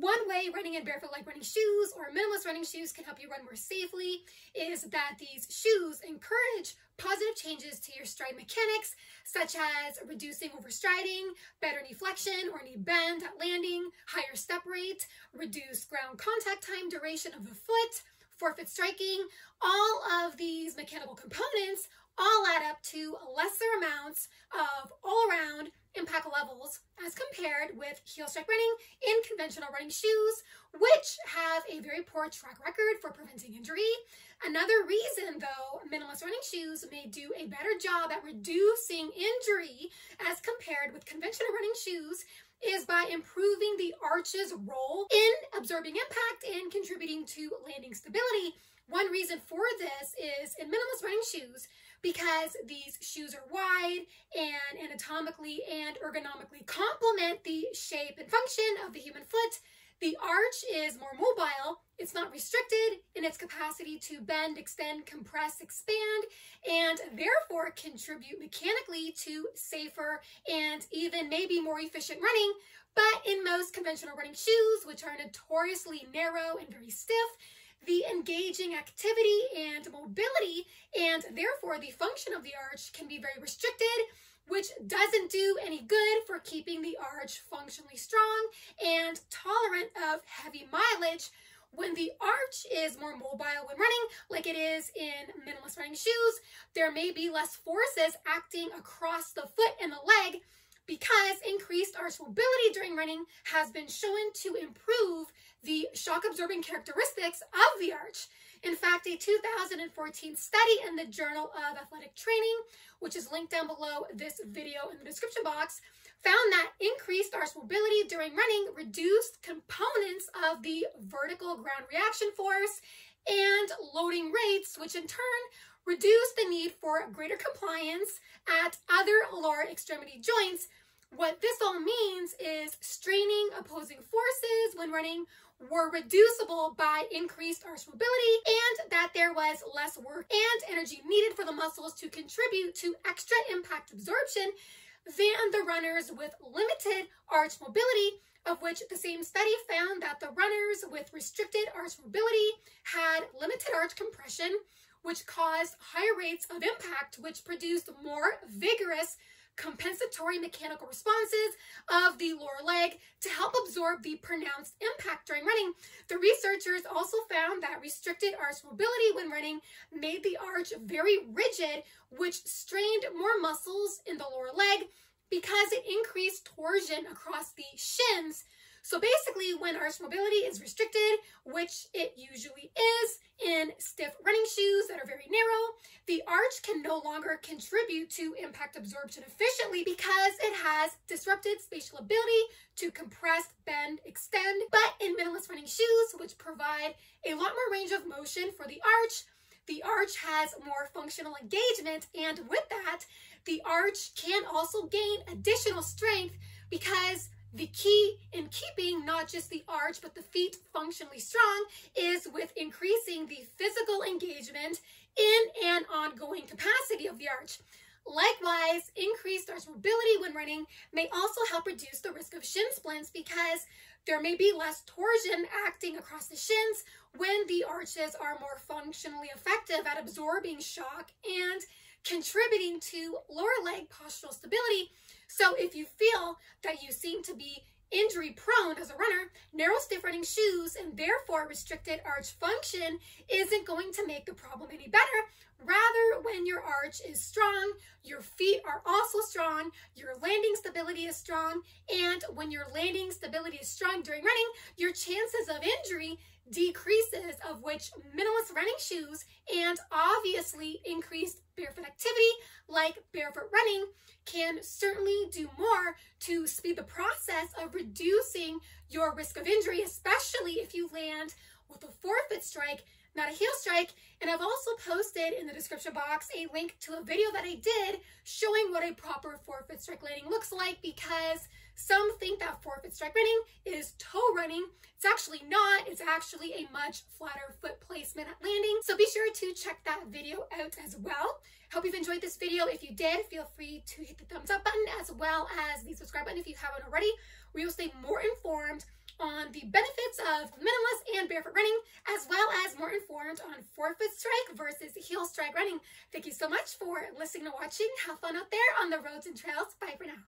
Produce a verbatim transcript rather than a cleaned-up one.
One way running in barefoot like running shoes or minimalist running shoes can help you run more safely is that these shoes encourage positive changes to your stride mechanics, such as reducing overstriding, better knee flexion or knee bend at landing, higher step rate, reduced ground contact time, duration of the foot, forefoot striking. All of these mechanical components all add up to lesser amounts of all-around impact levels as compared with heel strike running in conventional running shoes, which have a very poor track record for preventing injury. Another reason, though, minimalist running shoes may do a better job at reducing injury as compared with conventional running shoes is by improving the arch's role in absorbing impact and contributing to landing stability. One reason for this is in minimalist running shoes, because these shoes are wide and anatomically and ergonomically complement the shape and function of the human foot, the arch is more mobile. It's not restricted in its capacity to bend, extend, compress, expand, and therefore contribute mechanically to safer and even maybe more efficient running. But in most conventional running shoes, which are notoriously narrow and very stiff, the engaging activity and mobility and therefore the function of the arch can be very restricted, which doesn't do any good for keeping the arch functionally strong and tolerant of heavy mileage. When the arch is more mobile when running, like it is in minimalist running shoes, there may be less forces acting across the foot and the leg, because increased arch mobility during running has been shown to improve the shock-absorbing characteristics of the arch. In fact, a two thousand fourteen study in the Journal of Athletic Training, which is linked down below this video in the description box, found that increased arch mobility during running reduced components of the vertical ground reaction force and loading rates, which in turn reduce the need for greater compliance at other lower extremity joints. What this all means is straining opposing forces when running were reducible by increased arch mobility, and that there was less work and energy needed for the muscles to contribute to extra impact absorption than the runners with limited arch mobility, of which the same study found that the runners with restricted arch mobility had limited arch compression, which caused higher rates of impact, which produced more vigorous compensatory mechanical responses of the lower leg to help absorb the pronounced impact during running. The researchers also found that restricted arch mobility when running made the arch very rigid, which strained more muscles in the lower leg because it increased torsion across the shins. So basically, when arch mobility is restricted, which it usually is in stiff running shoes that are very narrow, the arch can no longer contribute to impact absorption efficiently because it has disrupted spatial ability to compress, bend, extend. But in minimalist running shoes, which provide a lot more range of motion for the arch, the arch has more functional engagement, and with that, the arch can also gain additional strength because the key in keeping not just the arch but the feet functionally strong is with increasing the physical engagement in an ongoing capacity of the arch. Likewise, increased arch mobility when running may also help reduce the risk of shin splints because there may be less torsion acting across the shins when the arches are more functionally effective at absorbing shock and contributing to lower leg postural stability. So if you feel that you seem to be injury prone as a runner, narrow stiff running shoes and therefore restricted arch function isn't going to make the problem any better. Rather, when your arch is strong, your feet are also strong, your landing stability is strong, and when your landing stability is strong during running, your chances of injury decreases, of which minimalist running shoes and obviously increased barefoot activity like barefoot running can certainly do more to speed the process of reducing your risk of injury, especially if you land with a forefoot strike, not a heel strike. And I've also posted in the description box a link to a video that I did showing what a proper forefoot strike landing looks like, because some think that forefoot strike running is toe running. It's actually not. It's actually a much flatter foot placement at landing. So be sure to check that video out as well. Hope you've enjoyed this video. If you did, feel free to hit the thumbs up button as well as the subscribe button if you haven't already, where you'll stay more informed on the benefits of minimalist and barefoot running, as well as more informed on forefoot strike versus heel strike running. Thank you so much for listening and watching. Have fun out there on the roads and trails. Bye for now.